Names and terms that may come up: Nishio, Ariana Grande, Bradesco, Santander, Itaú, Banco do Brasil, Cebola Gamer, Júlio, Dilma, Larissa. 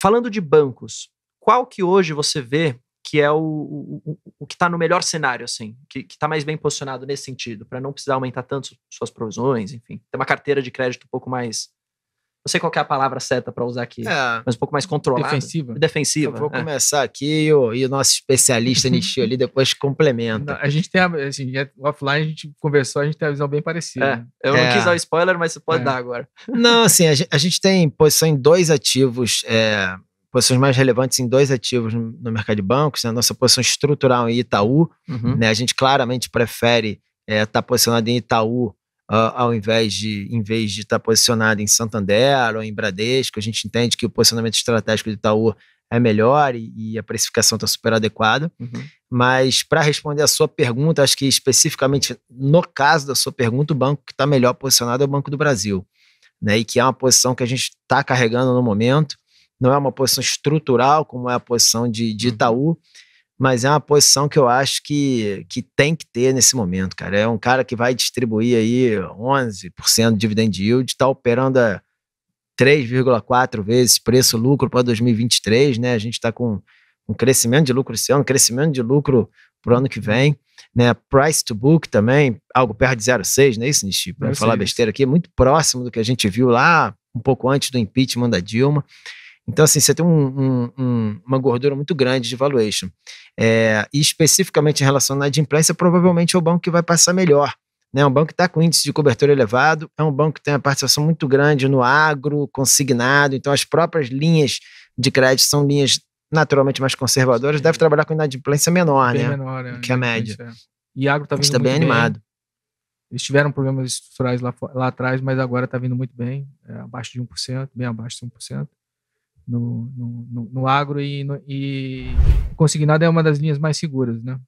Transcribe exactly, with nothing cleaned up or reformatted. Falando de bancos, qual que hoje você vê que é o, o, o que está no melhor cenário, assim, que está mais bem posicionado nesse sentido, para não precisar aumentar tanto suas provisões, enfim, ter uma carteira de crédito um pouco mais... Não sei qual que é a palavra certa para usar aqui, é, mas um pouco mais controlada. Defensiva. Defensiva. Então, vou é. começar aqui e o, e o nosso especialista Nishio ali depois complementa. Não, a gente tem, assim, offline a gente conversou, a gente tem uma visão bem parecida. É, eu é. não quis dar spoiler, mas você pode é. dar agora. Não, assim, a gente, a gente tem posição em dois ativos, é, posições mais relevantes em dois ativos no, no mercado de bancos, né? Nossa posição estrutural em Itaú, uhum. né? A gente claramente prefere estar é, tá posicionado em Itaú, Uh, ao invés de em vez de estar tá posicionado em Santander ou em Bradesco. A gente entende que o posicionamento estratégico do Itaú é melhor e, e a precificação está super adequada. Uhum. Mas para responder a sua pergunta, acho que especificamente no caso da sua pergunta, o banco que está melhor posicionado é o Banco do Brasil, né? E que é uma posição que a gente está carregando no momento. Não é uma posição estrutural como é a posição de, de Itaú, uhum. mas é uma posição que eu acho que, que tem que ter nesse momento, cara. É um cara que vai distribuir aí onze por cento de dividend yield, está operando a três vírgula quatro vezes preço-lucro para dois mil e vinte e três, né? A gente está com um crescimento de lucro esse ano, um crescimento de lucro para o ano que vem, né? Price to book também, algo perto de zero vírgula seis, não é isso, Nishi? Para falar isso. besteira aqui, muito próximo do que a gente viu lá, um pouco antes do impeachment da Dilma. Então, assim, você tem um, um, um, uma gordura muito grande de valuation. É, e especificamente em relação à inadimplência, provavelmente é o banco que vai passar melhor, né? É um banco que está com índice de cobertura elevado, é um banco que tem uma participação muito grande no agro, consignado. Então, as próprias linhas de crédito são linhas naturalmente mais conservadoras. Sim. Deve trabalhar com inadimplência menor, bem né? menor, é, que a média. É. E agro está vindo tá muito bem. Animado. Eles tiveram problemas estruturais lá, lá atrás, mas agora está vindo muito bem, é, abaixo de um por cento, bem abaixo de um por cento. No, no, no, no agro e, no, e consignado é uma das linhas mais seguras, né?